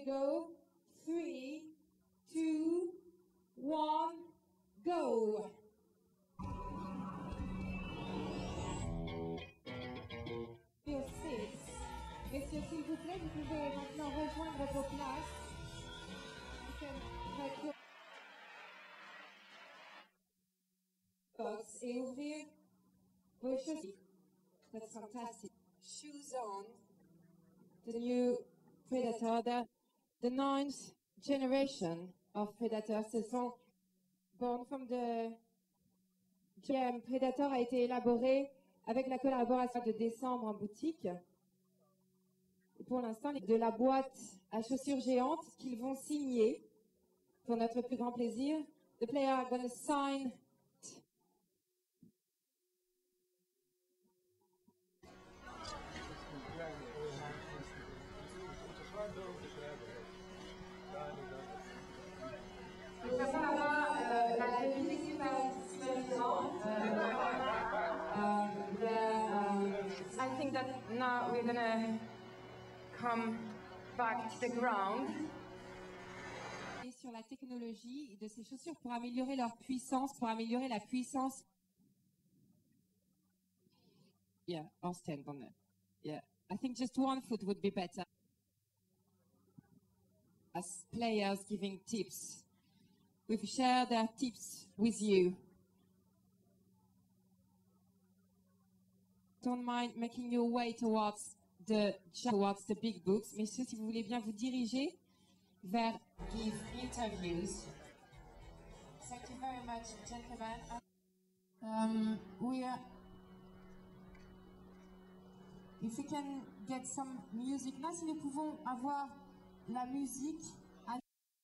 we go. 3, 2, 1, go. Messieurs, s'il vous plaît, vous pouvez maintenant rejoindre vos places. Box et ouvrir vos chaussures. That's fantastic. Shoes on. The new Predator, the ninth generation of Predator. Ce sont born from the GM. Predator a été élaboré avec la collaboration de décembre en boutique. Pour l'instant, de la boîte à chaussures géantes qu'ils vont signer pour notre plus grand plaisir. The player are going to sign. On va avoir la réunion I think that now we're going to come back to the ground. Sur la technologie de ces chaussures pour améliorer leur puissance, pour améliorer la puissance. Yeah, I'll stand on that. Yeah, I think just one foot would be better. As players giving tips, we've shared our tips with you. Don't mind making your way towards the big books. Messieurs, si vous voulez bien vous diriger vers give interviews. Thank you very much, gentlemen. If we can get some music. Là, si nous pouvons avoir la musique.